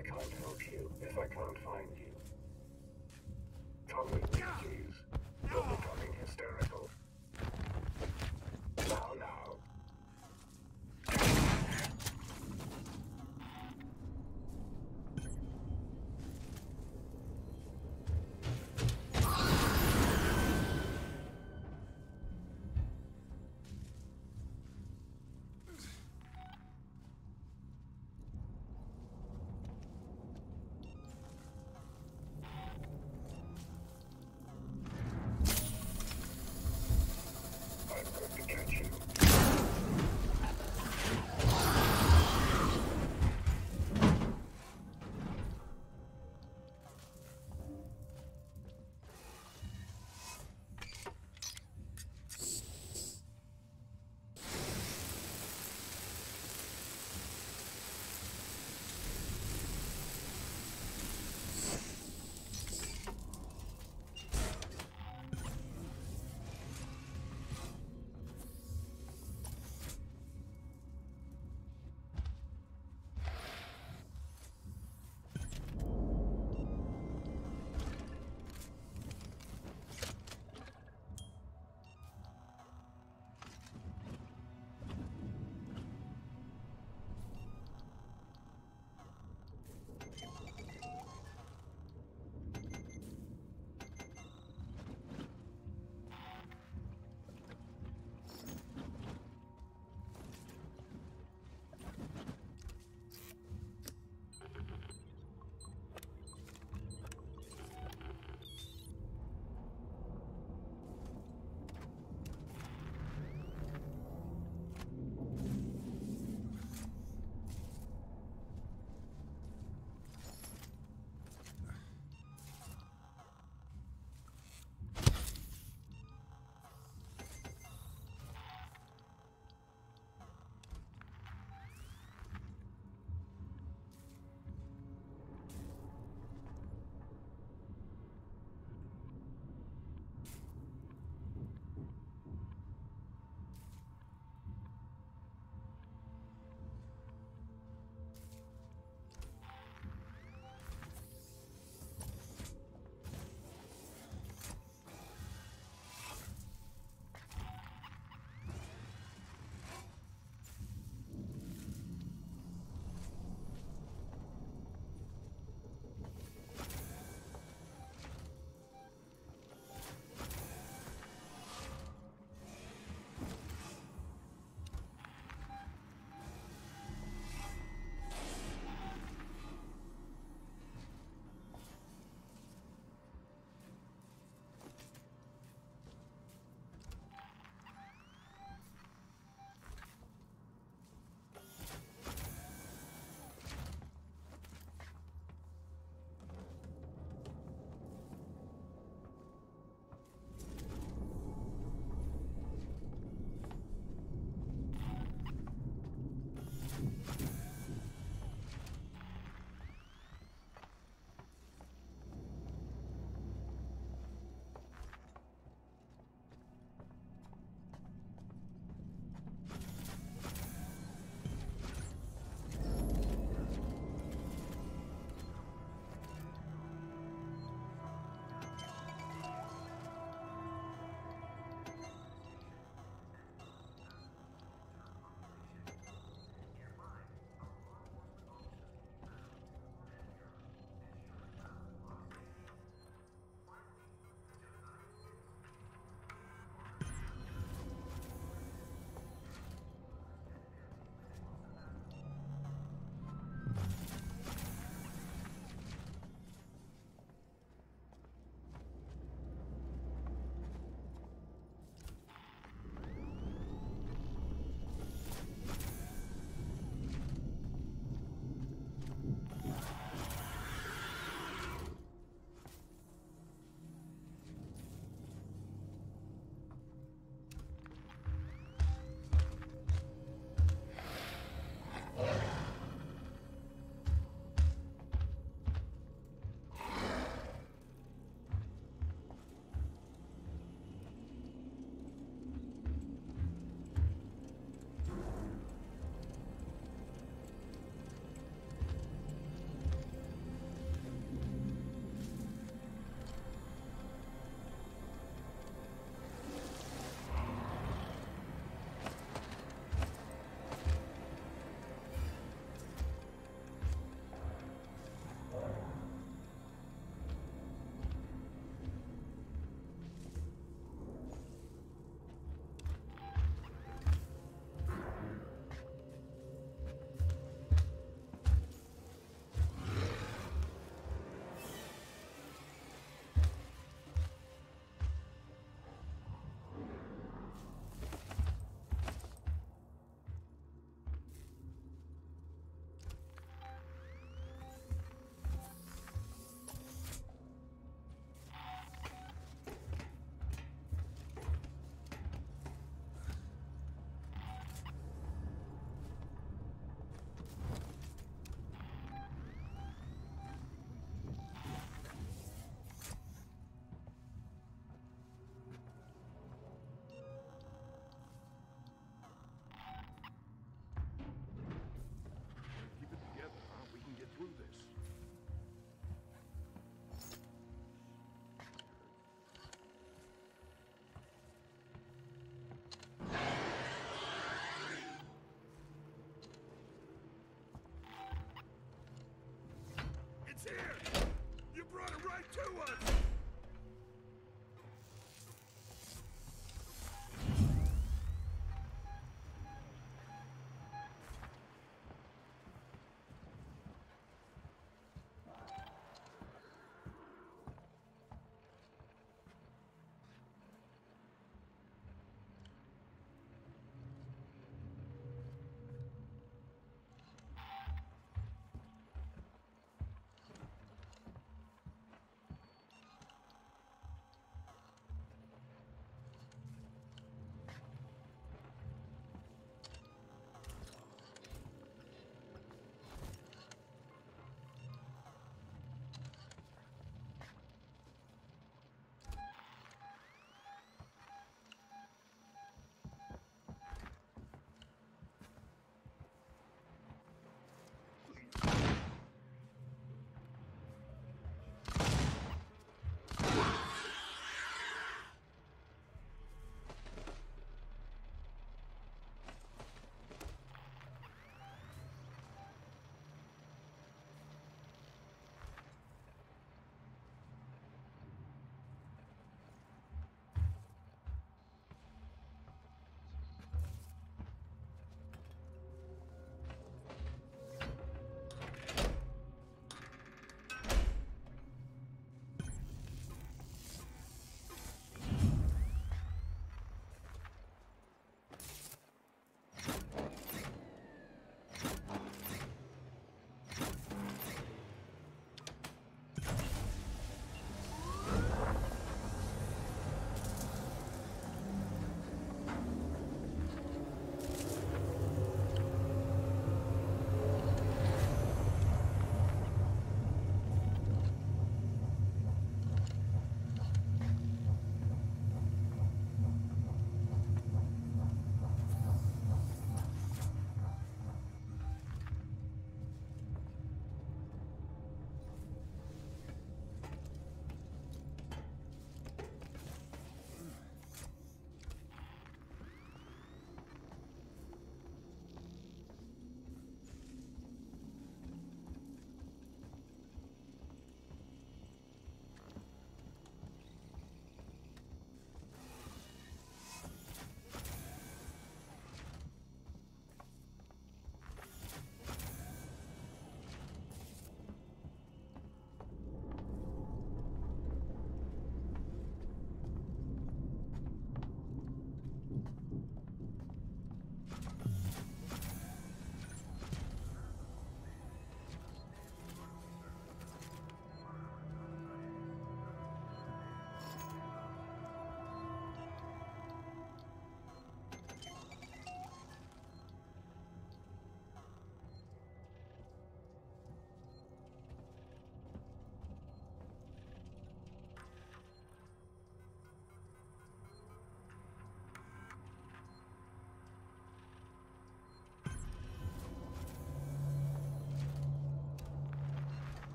I can't help you if I can't find you.